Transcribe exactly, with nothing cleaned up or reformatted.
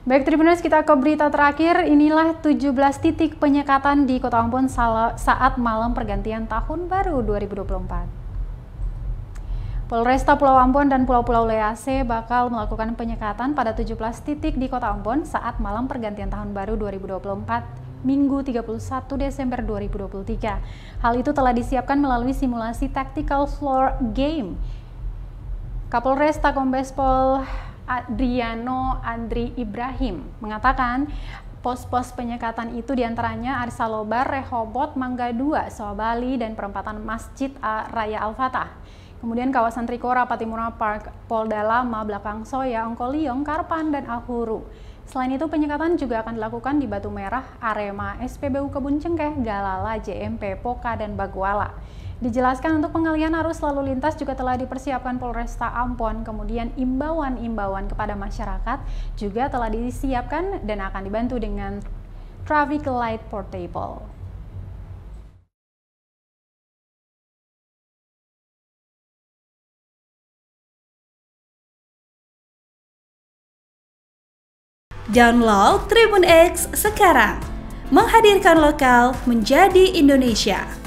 Baik TribunX, kita ke berita terakhir. Inilah tujuh belas titik penyekatan di Kota Ambon saat malam pergantian tahun baru dua ribu dua puluh empat. Polresta Pulau Ambon dan Pulau-Pulau Lease bakal melakukan penyekatan pada tujuh belas titik di Kota Ambon saat malam pergantian tahun baru dua ribu dua puluh empat. Minggu tiga puluh satu Desember dua ribu dua puluh tiga. Hal itu telah disiapkan melalui simulasi Tactical Floor Game. Kapolresta Kombes Pol Adriano Andri Ibrahim mengatakan pos-pos penyekatan itu diantaranya Arsalobar, Rehobot, Mangga Dua, Soa Bali, dan perempatan Masjid Raya Al-Fatah. Kemudian kawasan Trikora, Patimura Park, Polda Lama, belakang Soya, Ongkoliong, Karpan, dan Ahuru. Selain itu, penyekatan juga akan dilakukan di Batu Merah, Arema, S P B U Kebun Cengkeh, Galala, J M P, Poka, dan Baguala. Dijelaskan untuk pengalihan arus lalu lintas juga telah dipersiapkan Polresta Ambon, kemudian imbauan-imbauan kepada masyarakat juga telah disiapkan dan akan dibantu dengan traffic light portable. Download TribunX sekarang, menghadirkan lokal menjadi Indonesia.